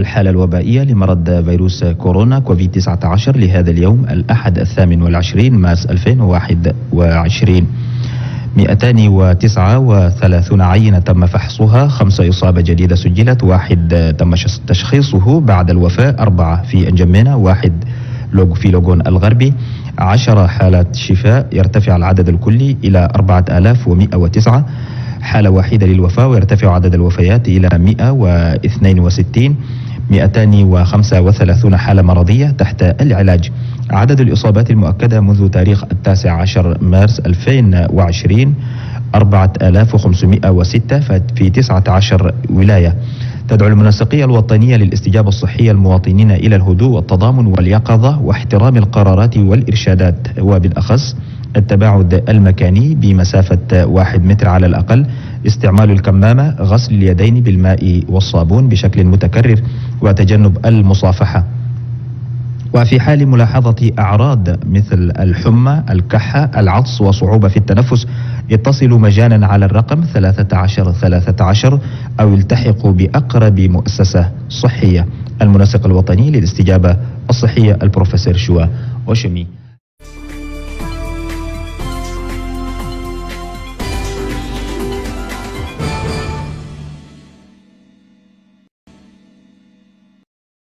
الحالة الوبائية لمرض فيروس كورونا كوفيد 19 لهذا اليوم الأحد 28 مارس 2021، 239 عينة تم فحصها، 5 إصابة جديدة سجلت، 1 تم تشخيصه بعد الوفاة، 4 في أنجمينة، 1 في لوغون الغربي، 10 حالات شفاء، يرتفع العدد الكلي إلى 4109، حالة واحدة للوفاة ويرتفع عدد الوفيات إلى 162، 235 حالة مرضية تحت العلاج. عدد الإصابات المؤكدة منذ تاريخ 19 مارس 2020 4506 في 19 ولاية. تدعو المنسقية الوطنية للإستجابة الصحية المواطنين إلى الهدوء والتضامن واليقظة واحترام القرارات والإرشادات، وبالأخص التباعد المكاني بمسافة 1 متر على الأقل، استعمال الكمامة، غسل اليدين بالماء والصابون بشكل متكرر، وتجنب المصافحة. وفي حال ملاحظة أعراض مثل الحمى، الكحة، العطس وصعوبة في التنفس، اتصلوا مجانا على الرقم 1313 أو التحقوا بأقرب مؤسسة صحية. المنسق الوطني للاستجابة الصحية البروفيسور شوا وشمي.